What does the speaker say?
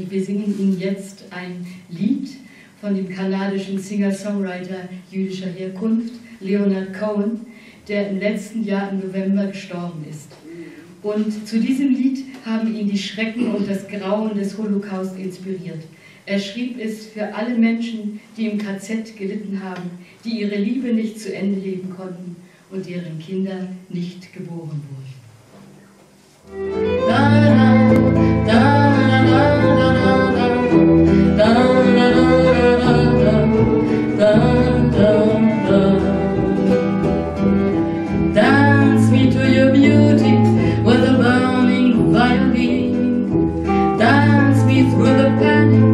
Wir singen Ihnen jetzt ein Lied von dem kanadischen Singer-Songwriter jüdischer Herkunft, Leonard Cohen, der im letzten Jahr im November gestorben ist. Und zu diesem Lied haben ihn die Schrecken und das Grauen des Holocaust inspiriert. Er schrieb es für alle Menschen, die im KZ gelitten haben, die ihre Liebe nicht zu Ende leben konnten und deren Kinder nicht geboren wurden. Dance me to your beauty with a burning violin. Dance me through the panic.